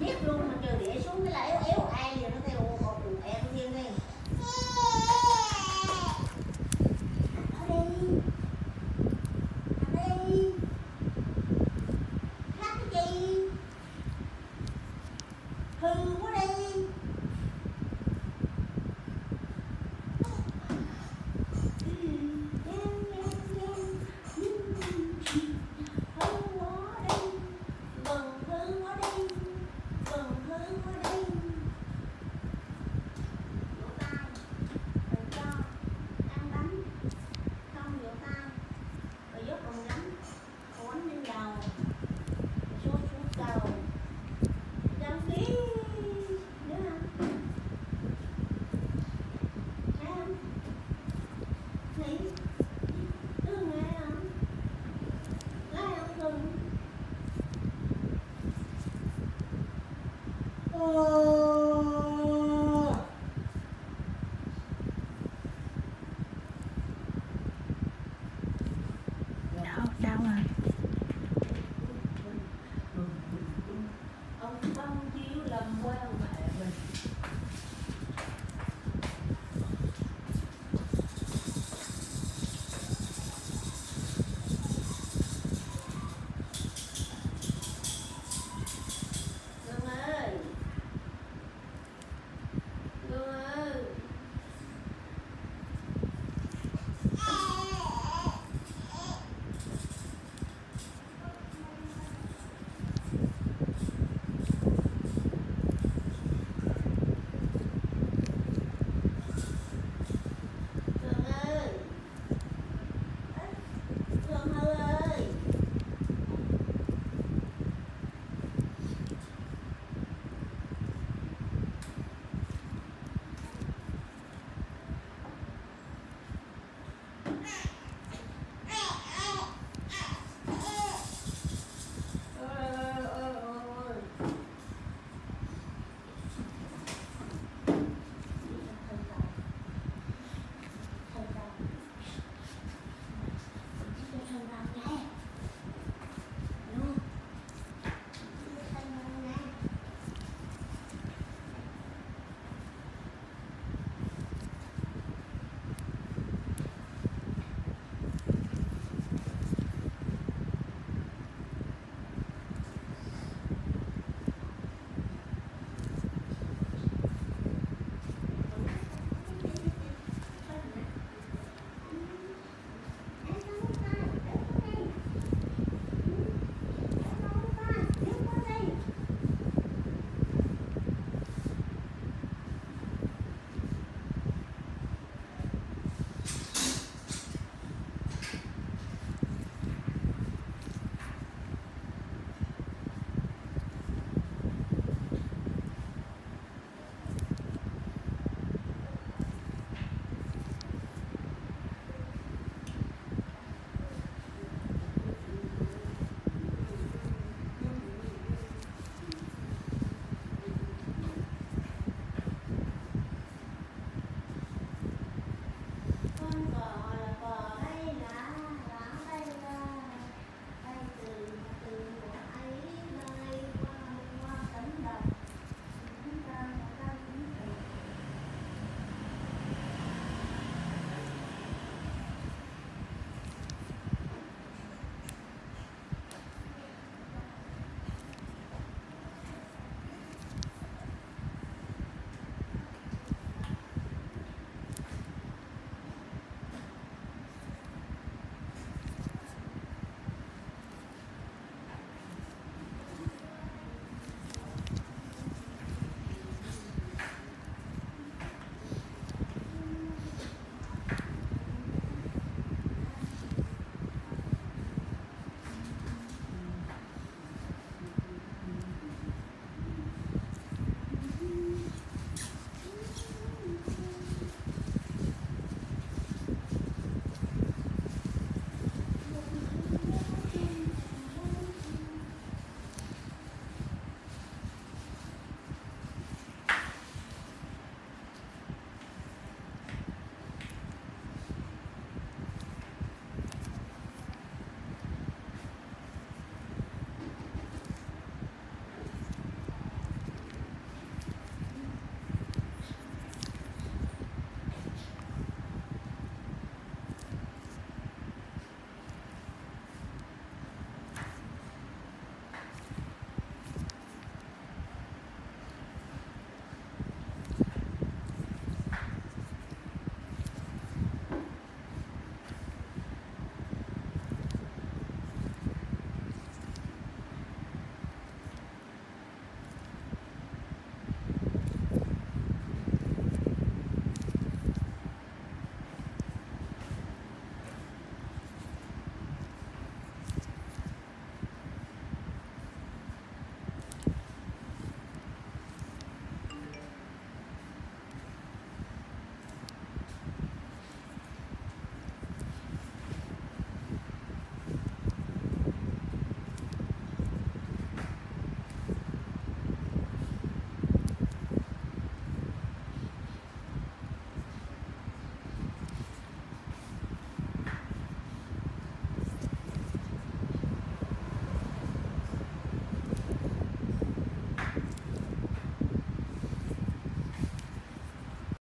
biết luôn mà trừ đĩa xuống cái là éo éo ai liền nó theo con đường em riêng đi. Oh.